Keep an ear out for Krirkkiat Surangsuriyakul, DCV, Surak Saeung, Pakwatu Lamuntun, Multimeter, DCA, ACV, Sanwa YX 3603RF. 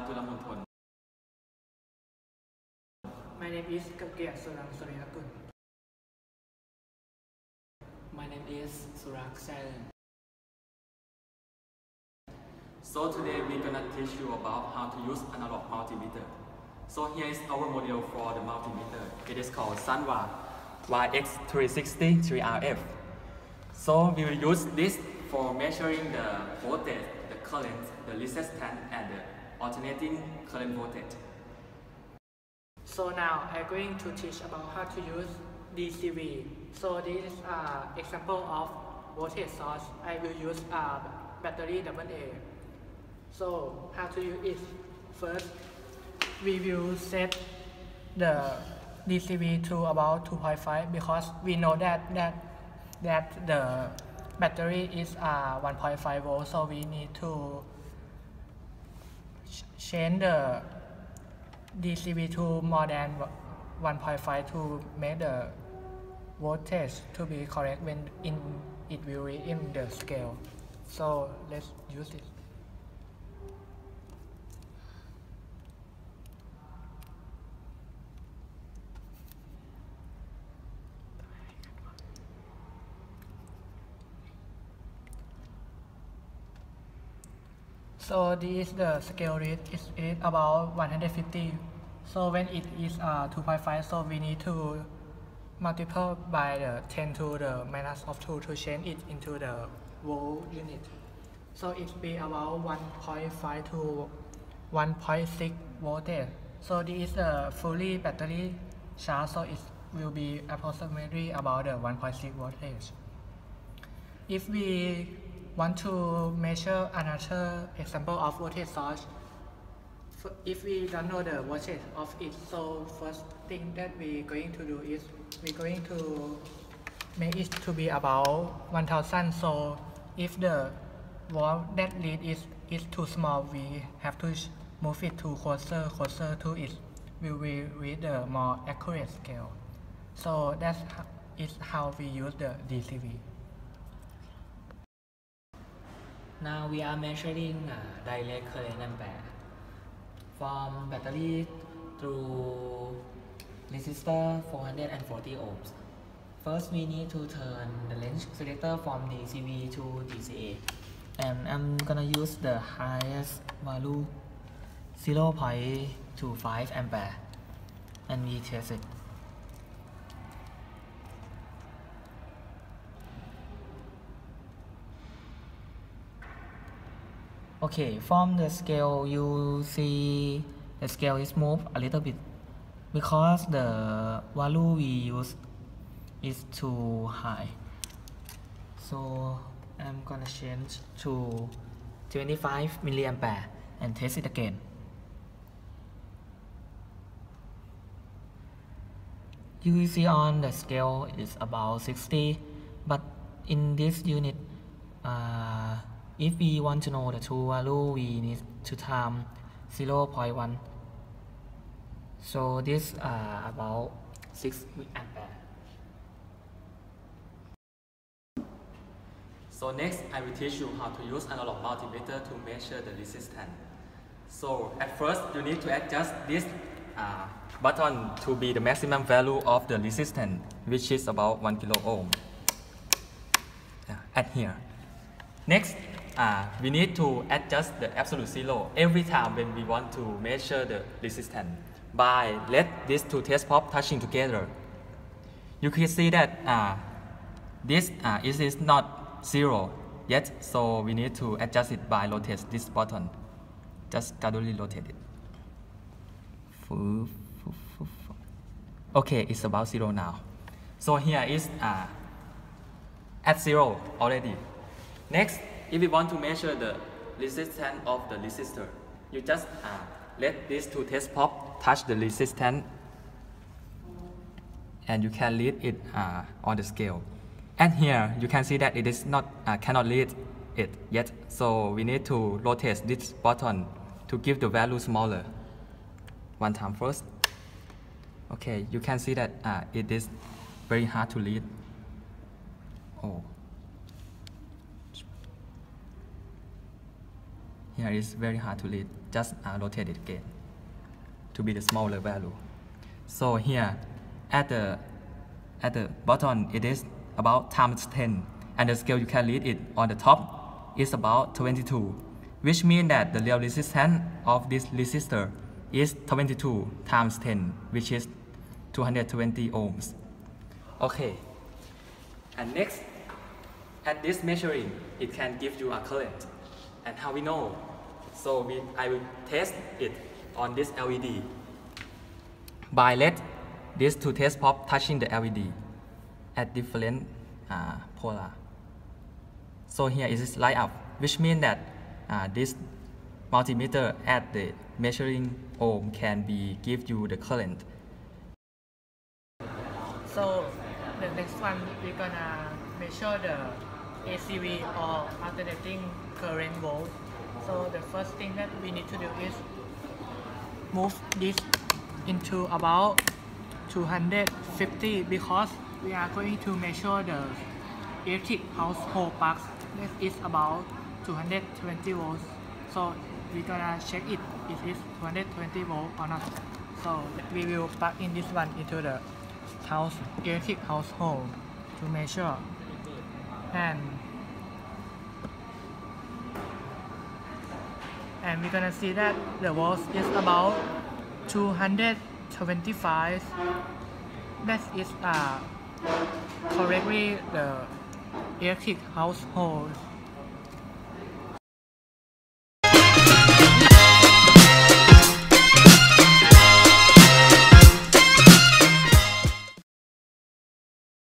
Pakwatu Lamuntun. My name is Krirkkiat Surangsuriyakul. My name is Surak Saeung. So today we're gonna teach you about how to use analog multimeter. So here is our model for the multimeter. It is called Sanwa YX 3603RF. So we will use this for measuring the voltage, the current, the resistance, and the alternating current voltage. So now I'm going to teach about how to use DCV. So this is an example of voltage source. I will use a battery AA. So how to use it? First, we will set the DCV to about 2.5 because we know that the battery is 1.5 volts, so we need to change the DCV to more than 1.5 to make the voltage to be correct when it will be in the scale. So let's use it. So this is the scale rate, it is about 150. So when it is 2.5, so we need to multiply by the 10 to the minus of 2 to change it into the volt unit. So it will be about 1.5 to 1.6 voltage. So this is the fully battery charge, so it will be approximately about the 1.6 voltage. If we want to measure another example of voltage source, if we don't know the voltage of it, so first thing that we're going to do is we're going to make it to be about 1000. So if the volt that lead is too small, we have to move it to closer to it. We will read the more accurate scale. So that is how we use the DCV. Now we are measuring direct current ampere from battery through resistor 440 ohms. First, we need to turn the length selector from DCV to DCA, and I'm gonna use the highest value 0.25 ampere, and we test it. Okay, from the scale you see the scale is moved a little bit because the value we use is too high. So I'm gonna change to 25 milliampere and test it again. You see on the scale is about 60, but in this unit, if we want to know the true value, we need to time 0.1. So this about 6 mA. So next, I will teach you how to use analog multimeter to measure the resistance. So at first, you need to adjust this button to be the maximum value of the resistance, which is about 1 kilo ohm. At here. Next, we need to adjust the absolute zero every time when we want to measure the resistance by let these two test pops touching together. You can see that this is not zero yet, so we need to adjust it by rotate this button. Just gradually rotate it. Okay, it's about zero now. So here is at zero already. Next, if you want to measure the resistance of the resistor, you just let these two test pops touch the resistance, and you can read it on the scale. And here you can see that it is not cannot read it yet, so we need to rotate this button to give the value smaller. One time first. Okay, you can see that it is very hard to read. Oh. here is very hard to read. Just rotate it again to be the smaller value. So here at the bottom it is about times 10, and the scale you can read it on the top is about 22, which means that the real resistance of this resistor is 22 times 10, which is 220 ohms. Okay, and next, at this measuring, it can give you a current. And how we know? So I will test it on this LED by let these two test pop touching the LED at different polar. So here it is light up, which means that this multimeter at the measuring ohm can be give you the current. So the next one we're gonna measure the ACV or alternating current volt. So the first thing that we need to do is move this into about 250, because we are going to measure the electric household plugs. This is about 220 volts. So we're gonna check it if it's 220 volts or not. So we will plug in this one into the electric household to measure, and we're gonna see that the volts is about 225. That is correctly the electric household.